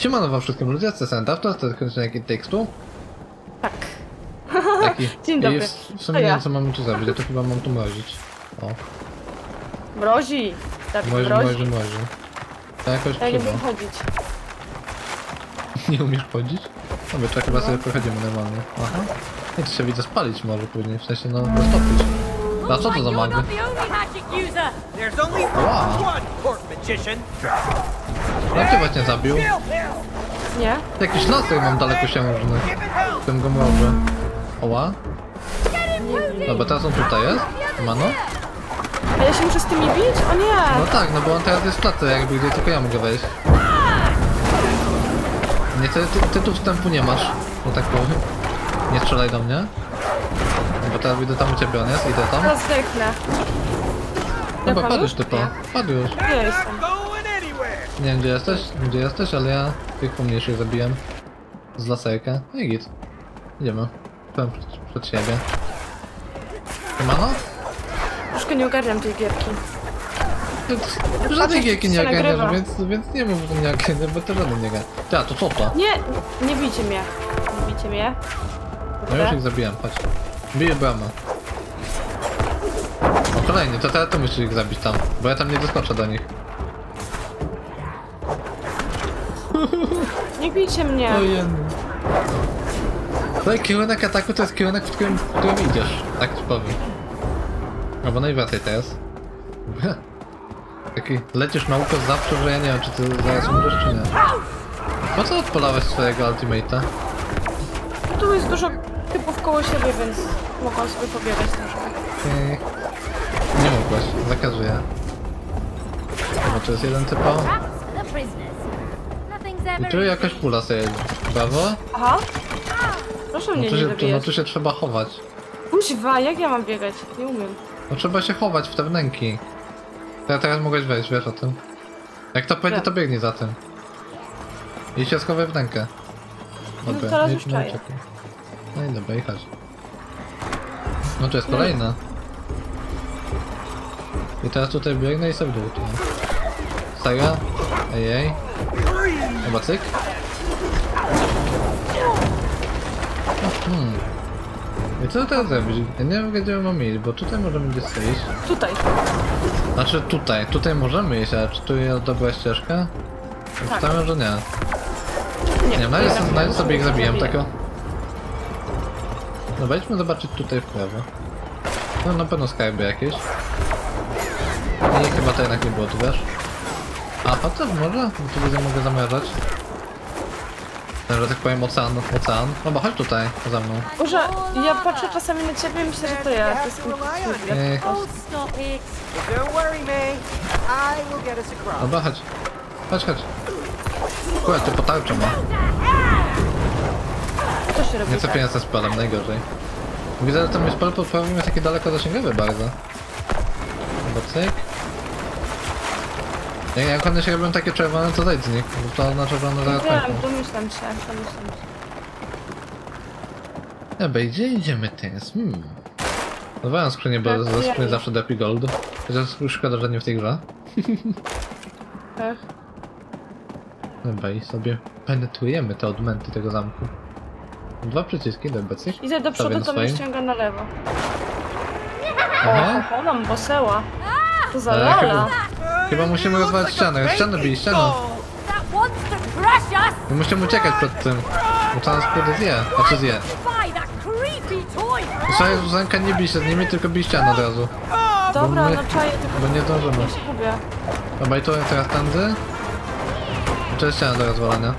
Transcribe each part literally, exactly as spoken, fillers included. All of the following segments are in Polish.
Siemano wam wszystkim ludzie, Senta, to jest kręcenie tekstu? Tak. Taki. Dzień dobry. Jest, w sumie to ja. Nie wiem, co mamy tu zrobić, ja to chyba mam tu mrozić. O. Mrozi! Tak, mrozi, mrozi, mrozi. To jakoś ja nie umiem chodzić. Nie umiesz chodzić? Dobra, to chyba sobie pochodzimy normalnie. Aha. I to się widzę spalić może później, w sensie no, roztopić. A co to za magia? Wow. Jak cię właśnie zabił? Nie? Jakiś lasek mam daleko siężny. W tym go może. Oła? Dobra, teraz on tutaj jest? Mano? A ja się muszę z tymi bić? O nie! No tak, no bo on teraz jest w placu, jakby gdzie tylko ja mogę wejść. Nie, ty, ty, ty tu wstępu nie masz, no tak powiem. Nie strzelaj do mnie. Bo teraz idę tam u ciebie, on jest, idę tam. Teraz zdechnę. No bo padłeś typa, padłeś. Nie jestem. Nie wiem gdzie jesteś, gdzie jesteś, ale ja tych pomniejszych zabiłem. Z laserka. No i git. Idziemy. Pędź przed siebie. Mano? Troszkę nie ogarniam tej gierki. Żadnej gierki nie ogarniasz, więc, więc nie mów, że nie ogarniasz, bo to żaden nie ogarnia. Ja, to co to? Nie, nie bijcie mnie. Nie bijcie mnie. No już ich zabijam, chodź. Biję bramę. O kolejny, to teraz to musisz ich zabić tam, bo ja tam nie doskoczę do nich. Nie bijcie mnie. No i kierunek ataku to jest kierunek, w którym, w którym idziesz, tak ci powiem. Albo najwracaj teraz. Taki lecisz na ukos zawsze, że ja nie wiem, czy ty zaraz umrzesz, czy nie. Po co odpalałeś swojego ultimate'a? Tu jest dużo typów koło siebie, więc mogłam sobie pobiegać troszkę. Eee, nie mogłaś, zakazuję. Bo to jest jeden typo. I tu jakaś pula sobie jedzie. Brawo? Aha. Proszę mnie no nie dobijać. No tu się trzeba chować. Kuźwa, jak ja mam biegać? Nie umiem. No trzeba się chować w te wnęki. Ja teraz mogłeś wejść, wiesz o tym. Jak to pójdzie, to biegnie za tym. I się schowaj wnękę. Dobra, no teraz już czaję. No i dobra, i chodź. No to jest kolejna. I teraz tutaj biegnę i sobie w dół tu. Saga? Ejej. Chyba cyk? O, hmm. I co teraz zrobić? Ja nie wiem gdzie mam iść, bo tutaj możemy gdzieś iść. Tutaj. Znaczy tutaj, tutaj możemy iść, a czy tu jest dobra ścieżka? Wstawiam, tak. Że nie. Nie, nie nawet sobie, sobie, sobie ich zabijam, tako. No wejdźmy zobaczyć tutaj w prawo. No na pewno skarby jakieś. Nie, chyba to jednak nie było, tu wiesz. A patrz, może? Tu widzę, mogę zamierzać. Że tak powiem ocean, ocean. No bo chodź tutaj, za mną. Boże, ja patrzę czasami na ciebie i myślę, że to ja. To jest Ech. Dobra, chodź. Chodź, chodź. Kurde, to po tarczy ma. Co się robi? Nie cepię tak? Ze spalem, najgorzej. Widzę, że tam jest spal pod prawem jest taki daleko zasięgowy bardzo. Chyba cyk. Jak, jak one się robią takie czerwone, to zejdź z nich, bo to na czerwono zaraz kończą. Wiem, domyślam się, domyślam się. Dobra, gdzie idziemy teraz? Hmm. Dawałem skrzynię, bo ze skrzyni zawsze depi gold. Chociaż szkoda, że nie w tej grze. Dobra i sobie penetrujemy te odmęty tego zamku. Dwa przyciski, do obecnie. Idę do przodu, to mnie ściąga na lewo. Aha. O, ona boseła. To za lala. Chyba, chyba musimy rozwalać ścianę. Ścianę bij, ścianę. I musimy uciekać przed tym. Bo tam skłody zje, a czy zje. Słuchaj, Zuzanka, nie bij się z nimi, tylko bij ścianę od razu. Dobra, my, no czaję tylko. Bo nie zdążymy. Dobra i to teraz tędy. To jest ściana do rozwalania.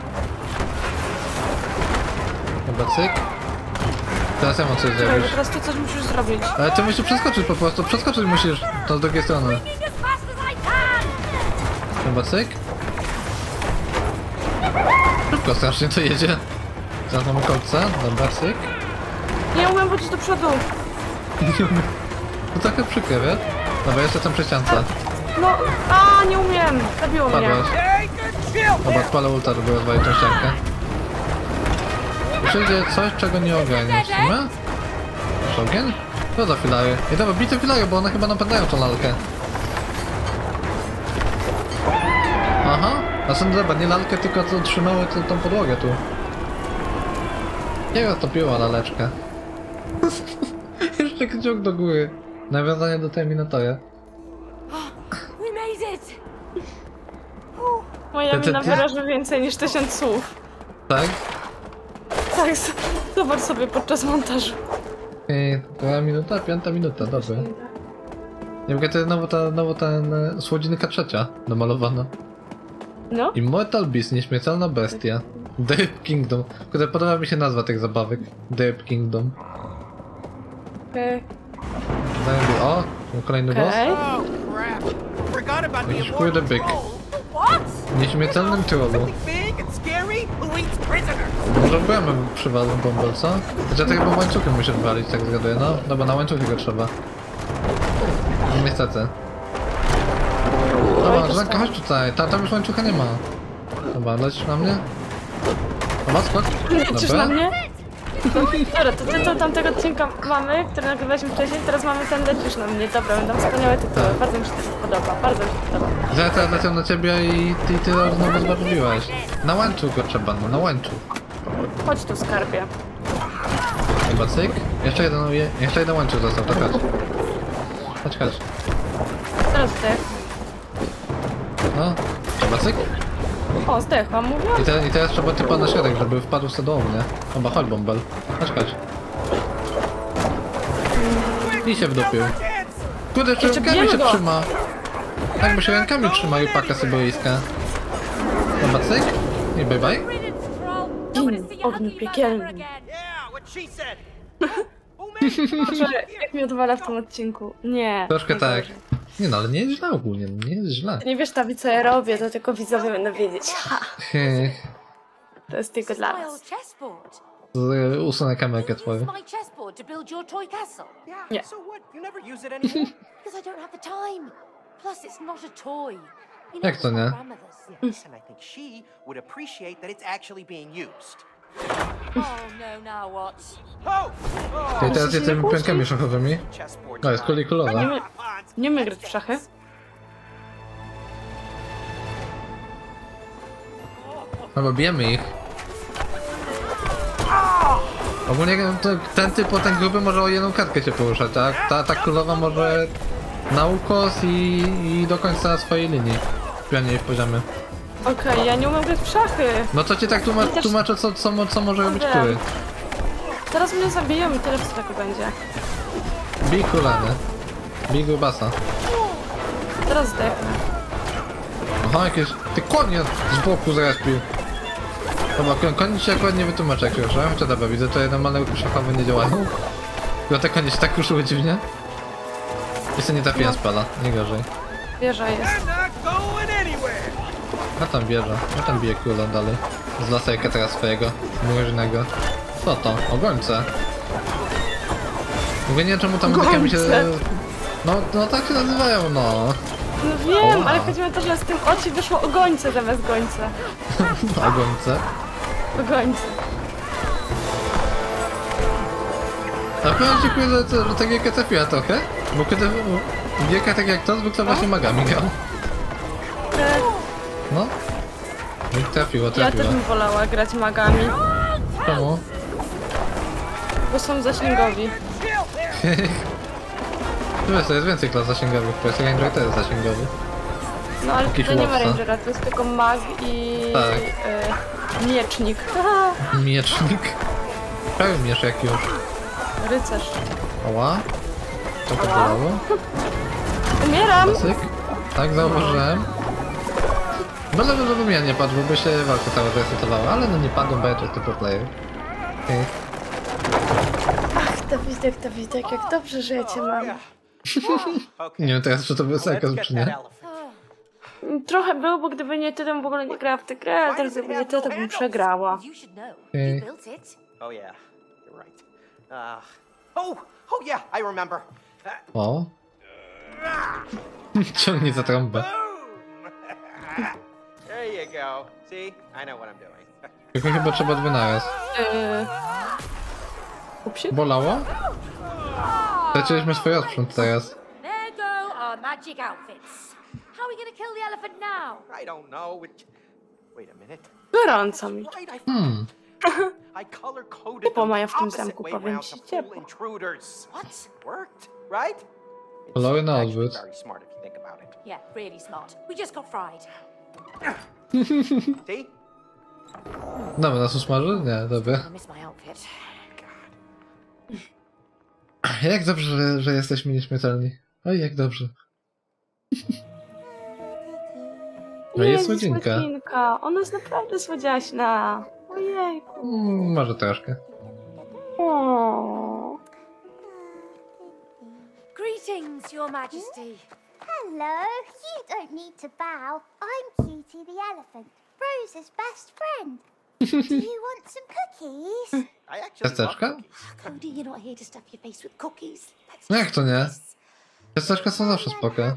Chyba cyk. Teraz ja mam coś zrobić. Teraz ty coś musisz zrobić. Ale ty musisz przeskoczyć po prostu. Przeskoczyć musisz. To z drugiej strony. Chyba cyk. Szybko strasznie to jedzie. Zaraz mamy kolce. Dobra, cyk. Nie umiem chodzić do przodu. Nie umiem. To trochę przykre, wiesz? Dobra, jeszcze tam przy ściance. No, a nie umiem. Zabiło mnie. Dobra, spalę ulta, żeby rozwalić tą ściankę. Przyjdzie coś, czego nie ogarnię w sumie. Masz ogień? Co za filary? I dobra, bij te filary, bo one chyba napędzają tą lalkę. Aha, Następny zobacz, nie lalkę, tylko co trzymały tą, tą podłogę tu. Nie roztopiła laleczka. Jeszcze kciuk do góry. Nawiązanie do Terminatora. Moja wina wyraża więcej niż tysiąc słów. Tak? Tak, zobacz sobie podczas montażu. Ej, druga minuta, piąta minuta, dobrze. Nie mogę, to jest znowu ta, znowu ten słodzinka trzecia namalowana. No? Immortal Beast, nieśmiertelna bestia. Derp Kingdom. Kurde, podoba mi się nazwa tych zabawek. Derp Kingdom. Okej. Okay. O, kolejny boss. Jakiś kurde byk. Nieśmiertelnym trollu. Może byłem przywalą bombę, co? Znaczy ja tak chyba łańcuchem muszę walić, tak zgaduję. No, no bo na łańcuchy go trzeba. Niestety. Dobra, Żanka, chodź tutaj. Ta, tam już łańcucha nie ma. Dobra, lecisz na mnie? Dobra, skok. Lecisz na mnie? Dobra, to tytuł tamtego odcinka mamy, który nagrywaliśmy wcześniej, teraz mamy ten lecisz na mnie. Dobra, będą wspaniałe tytuły. Tak. Bardzo mi się to podoba, bardzo mi się podoba. Ja teraz lecę na ciebie i ty, ty znowu zbarwiłaś. Na łańcuch go trzeba, no na łańcuch. Chodź tu, skarbie. Chyba cyk? Jeszcze jeden, jeszcze jeden łańcuch został, to chodź. Chodź, chodź. Teraz zdech. No, chyba cyk? O, zdechłam, mówiłam. I, te, I teraz trzeba typa na środek, żeby wpadł sobie do mnie. Chyba, chodź, bąbel. Chodź, chodź. I się wdupił. Kurde, jeszcze rękami się go trzyma. Tak, bo się rękami trzyma i paka syberyjska. Chyba cyk? I bye bye. Ogniu piekielny. Jak mi odwala w tym odcinku. Nie. Troszkę tak. Nie no, ale nie jest źle ogólnie, nie jest źle. Ty nie wiesz, Tawi, co ja robię, to tylko widzowie będą wiedzieć. To jest tylko dla nas. Usunę kamerkę twoją. Nie. Jak to nie? I teraz jesteśmy pionkami szachowymi. No, jest kolikulowa. Nie umiem grać w szachy. No bo bijemy ich. Ogólnie ten typ po ten gruby może o jedną kartkę się poruszać, a ta, ta królowa może na ukos i, i do końca swojej linii. Pianie w poziomie. Okej, okay, ja nie umiem grać w szachy. No to cię tak tłumac też... tłumaczę, co, co, co może robić kury. Teraz mnie zabiją i tyle wszystkiego będzie. Bij kulany. Bij grubasa. Teraz zdechnę. Aha, jakieś... Ty konie z boku zaraz pił. Dobra, konie się akurat nie wytłumaczę, jak już, a? Dobra, widzę, tutaj normalne ukry szachowe nie działają. Bo te konie się tak ruszyły dziwnie. Jeszcze nie trafiłem no. Spada, nie gorzej. Wieża jest. Ja tam wierzę, ja tam biję króla dalej. Z laserka teraz swojego, mroźnego. Co to? Ogońce. W ogóle nie wiem czemu tam mi się... No, no tak się nazywają, no. No wiem, o, ale chodzi o to, że z tym oczy wyszło ogońce zamiast gońce. Ogońce? Ogońce. Na pewno dziękuję, że, że ta gierka trafiła trochę. Bo kiedy gierka tak jak to, zwykle właśnie magami grał. No? Nie trafiło, trafiło. Ja też bym wolała grać magami. Czemu? Bo są zasięgowi. Wiesz, to jest więcej klas zasięgowych, bo jest ranger też zasięgowy. No ale tutaj nie ma rangera, to jest tylko mag i... Tak. Y, miecznik. Miecznik? Prawie miecz jak już. Rycerz. Oła? To pobolało? Umieram! Klasyk. Tak, zauważyłem. Bardzo dobrze bym ja nie padł, bo by się walka cała zresetowała, ale no nie padłem, bo ja tylko typu player. Okay. Ach, Dawidek, Dawidek, jak dobrze, że ja cię mam. Nie wiem teraz, czy to był sarkazm, czy nie? Trochę było, bo gdyby nie ty, to w ogóle nie grała w tę grę, a teraz gdyby nie ty, to bym przegrała. Okej. O? Ciągnij za trąbę. There you go. See? I know what I'm doing. Tylko chyba trzeba dwunaraz. Eee... Bolało? Zaczęliśmy swój odprząt teraz. There go our magic outfits. How are we gonna kill the elephant now? I don't know. Wait a minute. Gorąco mi. Hmm. Kupa maja w tym zamku, powiem ci ciepło. Lowy na odwrót. Dobra, nas usmaży? Nie, dobra. Jak dobrze, że, że jesteśmy nieśmiertelni. Oj, jak dobrze. No jest słodzinka. słodzinka. Ona jest naprawdę słodziaśna. Ojejku. Mm, może troszkę. O. Greetings, Your Majesty. Hello. You don't need to bow. I'm Cutie the Elephant, Rose's best friend. Do you want some cookies? I actually love cookies. Cody, you're not here to stuff your face with cookies. No jak to nie? Ciasteczka są zawsze spoko. You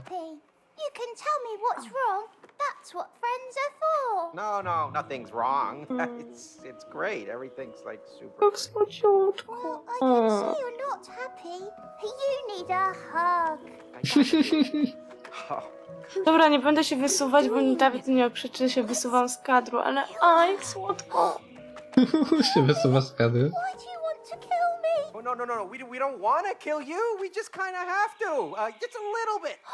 can tell me what's wrong. That's what friends are for. No, no, nothing's wrong. It's it's great. Everything's like super. Well, I can see you're not happy. You need a hug. Dobra, nie będę się wysuwać, bo Dawid nie okrzyczy, się wysuwam z kadru, ale aj, słodko. się wysuwa z kadru. Oh no no no! We we don't want to kill you. We just kind of have to. Uh, just a little bit. But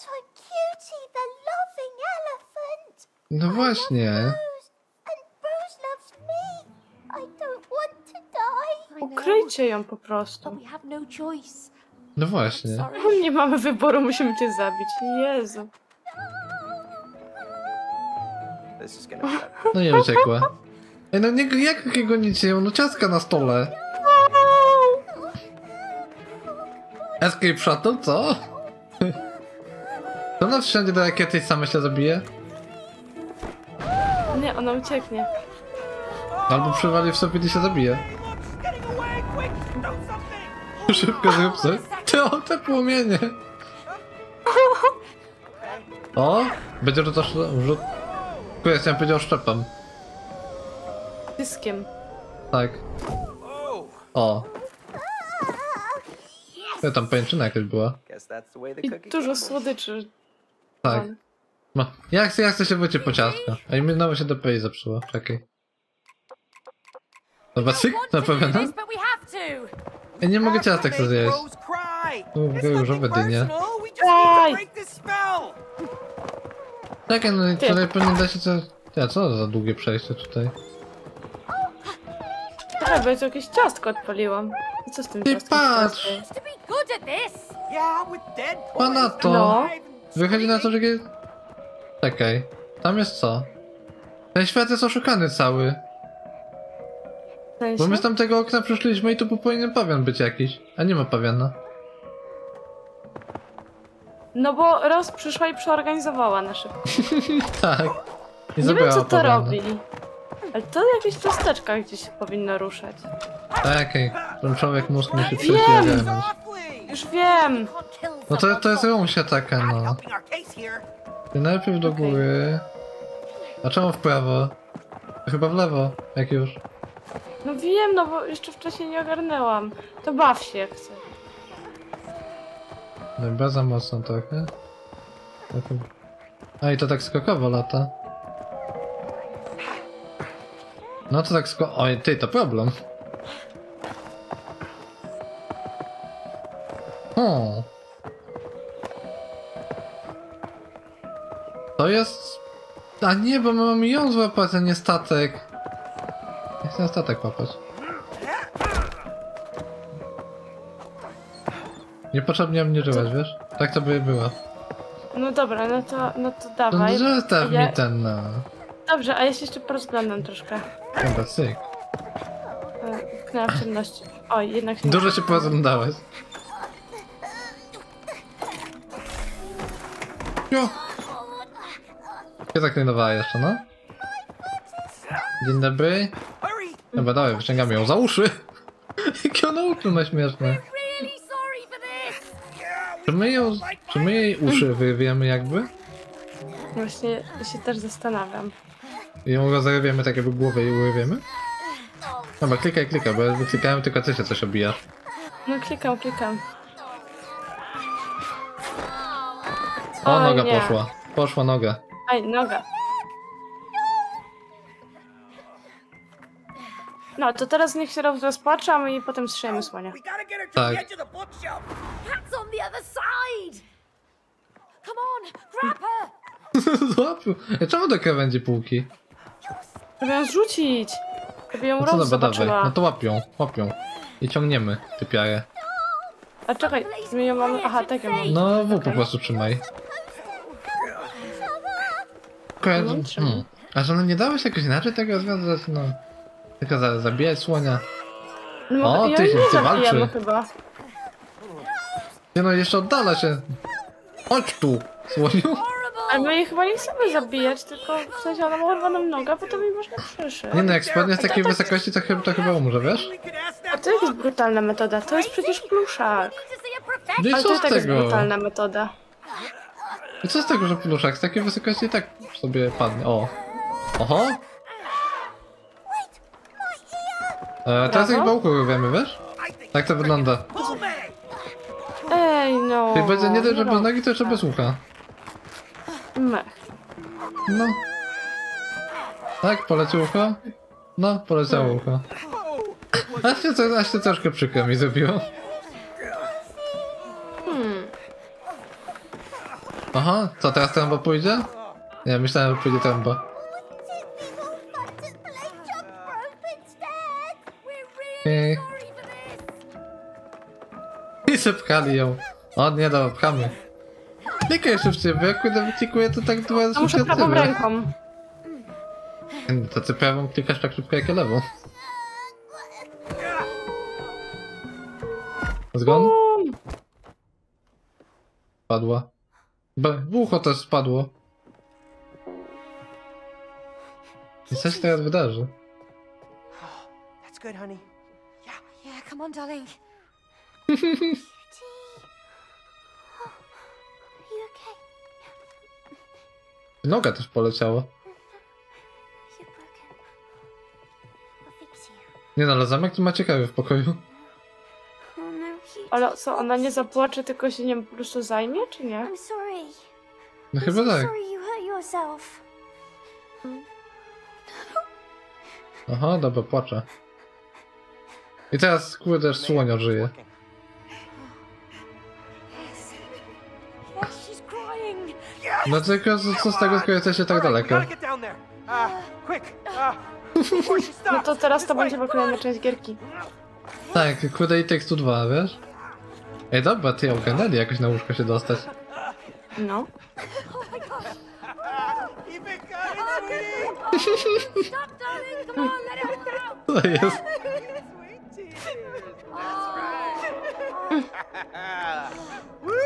I'm Cutie, the loving elephant. No właśnie. Rose, and Rose loves me. I don't want to die. Ukryjcie ją po prostu. We have no choice. No właśnie. Nie mamy wyboru, musimy cię zabić. Jezu. This is gonna be bad. No nie uciekła. Ej, no nie, jak gonicie ją? No ciastka na stole. Escape Shuttle, co? To ona wsiądzie do rakiety i sama się zabije? Nie, ona ucieknie. Albo przywali w sobie i się zabije. Szybko zrób coś. Ty, o te płomienie! O! Będzie to też rzut... Kurde, chciałem powiedzieć szczepem. Dyskiem. Tak. O. Ja tam pajęczyna jakaś była. I dużo słodyczy. Tak. No. Ja chcę, ja chcę się wrócić po ciastka. A i mi znowu się do pei zepsuło. Czekaj. Zobaczcie, na pewno. Ja nie mogę ciastek sobie zjeść. Mówię już o dynie. Czekaj, no i tutaj pewnie da się coś... Ja, co za długie przejście tutaj? A, bo ja tu jakieś ciastko odpaliłam. Co z tym ciastkiem? Ty patrz! Ma na to! No. Wychodzi na to, że... Czekaj, tam jest co? Ten świat jest oszukany cały. Bo my z tamtego okna przyszliśmy i tu powinien pawian być jakiś. A nie ma pawiana. No bo Rose przyszła i przeorganizowała nasze. Tak. I nie wiem co to robi. Ale to jakieś ciasteczka gdzieś się powinno ruszać. Tak, ten człowiek mózg musi prześledzić. Już wiem! No to, to jest Rose taka, no. I najpierw do góry... A czemu w prawo? Chyba w lewo, jak już. No wiem, no bo jeszcze wcześniej nie ogarnęłam. To baw się, jak chcę. No chyba za mocno trochę. A i to tak skokowo lata. No to tak sko... Oj, ty, to problem. Hmm. To jest... A nie, bo my mamy ją złapać, a nie statek. Nie chcę statek łapać. Niepotrzebnie mnie żyłeś, wiesz? Tak to by było. No dobra, no to, no to dawaj. No zostaw mi ten, no. Dobrze, a ja się jeszcze porozglądam troszkę. Dobra, syk. Uknęła przyjemności. Oj, jednak się... Dużo się porozglądałeś. Jo! Się zaklinowała jeszcze, no? Dzień dobry. Dobra, dawaj, wyciągamy ją za uszy. Jakie ona uklona śmieszne. Czy my, ją, czy my jej uszy wyrwiemy jakby? Właśnie się też zastanawiam. I ją zarywiemy tak jakby głowę i urywiemy? Dobra, klikaj, klikaj, bo ja klikałem, tylko ty się coś obijasz. No klikam, klikam. O, o noga nie. poszła. Poszła noga. Aj, noga. No, to teraz niech się rozpłacze, a my i potem strzelimy słonia. Tak. Złapił. Czemu do krawędzi półki? Żeby ją zrzucić. Żeby ją Rose zobaczyła. No to łapią, łapią. I ciągniemy tę piarę. A czekaj, my ją mamy... Aha, tak ją mamy. No, w po prostu trzymaj. Hmm. A że no nie dałeś jakoś inaczej tego rozwiązać, no... Tylko za, zabijać słonia. No, o, ja ty się nie walczy. Chyba. Nie no, jeszcze oddala się. Chodź tu, słoniu. Ale my jej chyba nie chcemy zabijać, tylko w sensie ona ma urwaną nogę, bo to mi można przyszyć. Nie no, jak spadnie z takiej to, wysokości, to chyba, to chyba umrze, wiesz? A to jest brutalna metoda, to jest przecież pluszak. No i ale co to z tak tego? Jest brutalna metoda. I co z tego, że pluszak z takiej wysokości i tak sobie padnie, o. Oho. E, teraz chyba ukurujemy, wiesz? Tak to wygląda. Ej no. Czyli będzie nie dość, że bez nogi, to jeszcze bez ucha. Mech. No. Tak, poleciało ucho? No, poleciało ucho. Aż się, aż się troszkę przykro mi zrobiło. Hmm. Aha, co teraz tręba pójdzie? Nie, myślałem, że pójdzie tręba. Okej. I zepchali ją. O, nie dobra, pchamy. Klikaj szybciej, bo jak kurde wycikuję, to tak dwa szybko. Muszę prawą ręką. To ty prawą klikasz tak szybko jak ja lewą. Zgon? Spadła. W ucho też spadło. I co się teraz wydarzy? Noga też poleciała. Nie no, ale zamek to ma ciekawy w pokoju. Ale co, ona nie zapłacze, tylko się nią po prostu zajmie, czy nie? No chyba tak. Aha, dobra, płacze. I teraz kurde też słonia żyje. No tylko co z tego, skoro jesteście tak daleko? No to teraz to będzie w kolejna część gierki. Tak, kurde i tekstu dwa, wiesz? Ej dobra, ty ogarnęli jakoś na łóżko się dostać. No. To jest.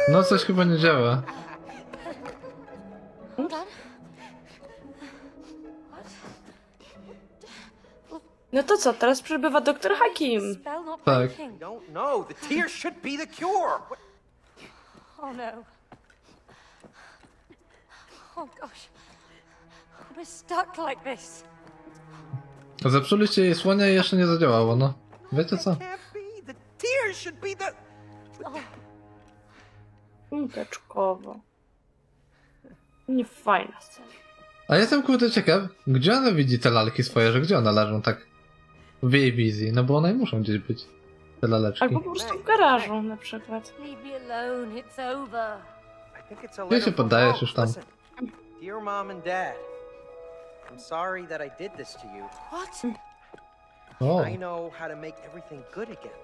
No coś chyba nie działa. No to co, teraz przybywa doktor Hakim. Tak. Zepsuliście jej słonia i jeszcze nie zadziałało, no. Wiecie co? Łódeczkowo. Nie fajna scena. A jestem kurde ciekaw, gdzie ona widzi te lalki swoje, że gdzie one leżą tak w jej wizji, no bo one muszą gdzieś być, te laleczki. Albo po prostu w garażu na przykład. Gdzie się poddajesz już tam? Dear mom and dad, I'm sorry that I did this to you. What? I know how to make everything good again.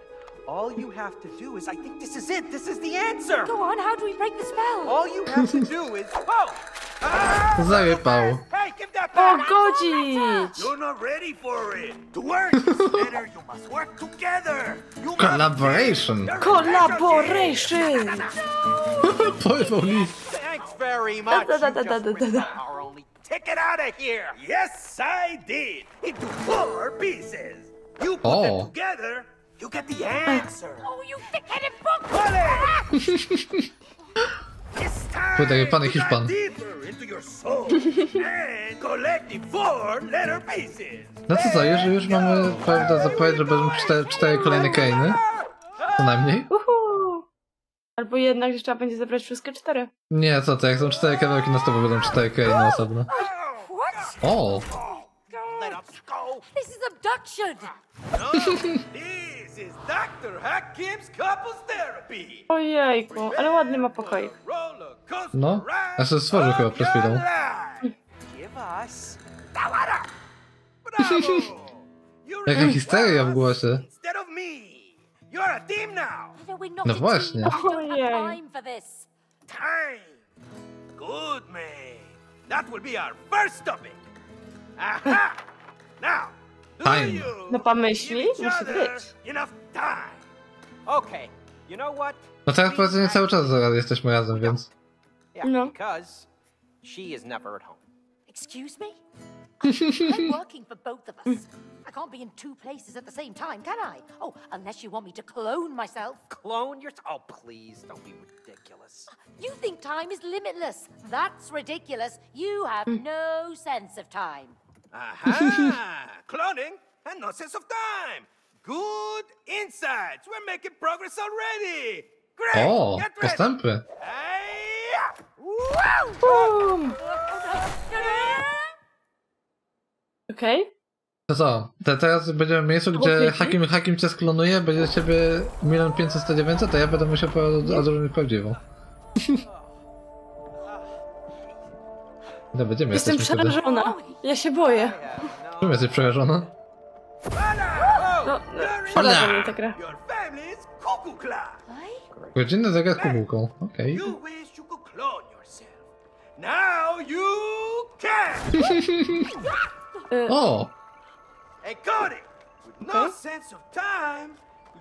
All you have to do is, I think this is it. This is the answer. Go on, how do we break the spell? All you have to do is, oh! Ah! Zajebał. Hey, give that back. Pogodzić. You're not ready for it. To work together, you must work together. You collaboration. Collaboration. Pojechał list. Thanks very much. Da da da da da da. Our only ticket out of here. Yes, I did. Into four pieces. You put them together. You get the answer. Oh, you thick-headed book! Podaj pan Hiszpan. No co co, jeżeli już mamy, prawda, zapowiedź, że będziemy cztery kolejne Kainy? Co najmniej? Uhu. Albo jednak, że trzeba będzie zabrać wszystkie cztery. Nie, co to, jak są cztery kawałki na stopę, będą cztery Kainy osobno. O! No! This is abduction! No, this is doktor Hakim's couples therapy! Ojejku, ale ładny ma pokoik. No, a się stworzył chyba przez chwilę. Jaka histeria w głosie. No właśnie. Ojej. Good man. That will be our first topic. Aha! Now, do you no pomyśli? Musi być. Enough time. Okay. You know what? No tak pracujemy cały czas, zaraz jesteśmy razem, więc. No. Because she is never at home. Excuse me? I'm working for both of us. I can't be in two places at the same time, can I? Oh, unless you want me to clone myself. Clone yourself? Oh, please, don't be ridiculous. You think time is limitless. That's ridiculous. You have no sense of time. Aha! Cloning and no sense of time. Good insights. We're making progress already. Great. Oh, postępy. Boom! Okej. Okay. To co? Te, teraz będziemy w miejscu, gdzie Hakim, Hakim cię sklonuje, będzie ciebie milion pięćset tysięcy dziewięćset, to ja będę musiał odrobić prawdziwą. No, będziemy. Jestem przerażona. Wtedy. Ja się boję. Czemu jesteś przerażona? No, przeraża mnie ta gra. Godzinna zagra z kukułką. Okej. O! Hey Cody, with no sense of time,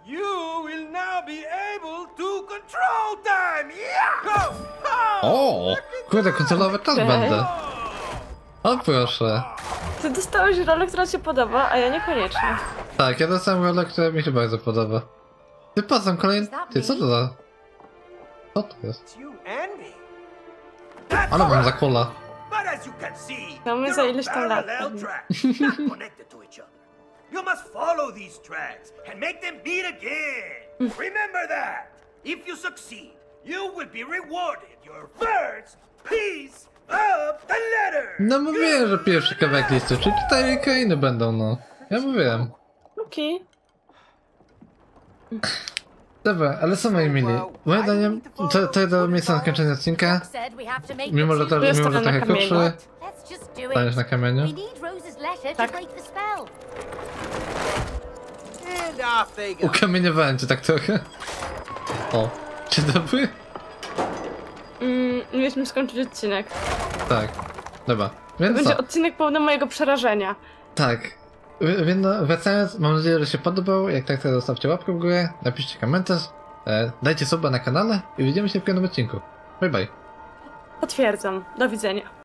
you will now be able to control time. Yeah, go! Oh, kurde, kontrolować czas będę. O proszę. Ty dostałeś rolę, która się podoba, a ja niekoniecznie. Tak, ja dostałem rolę, która mi się bardzo podoba. Ty pasem kolejny. Ty co to za? Co to jest? Ale mam za kola. No my za ileś tam lat. You must follow these tracks and make them beat again. Remember that. If you succeed, you will be rewarded your first piece of the letter. No mówiłem, że pierwszy kawałek listu, czyli tutaj krainy będą, no. Ja mówiłem. Okej. Okay. Dobra, ale co moi mili, moim zdaniem to, to jest do miejsca na zakończenie odcinka. Mimo, że to jest trochę krótszy. Staniesz na kamieniu. Tak. Ukamieniowałem cię tak trochę. O, czy dobry? Mm, mieliśmy skończyć odcinek. Tak, dobra. Więc to będzie co? Odcinek pełny mojego przerażenia. Tak. Więc no, wracając, mam nadzieję, że się podobał. Jak tak, to zostawcie łapkę w górę, napiszcie komentarz, e, dajcie suba na kanale i widzimy się w kolejnym odcinku. Bye bye. Potwierdzam. Do widzenia.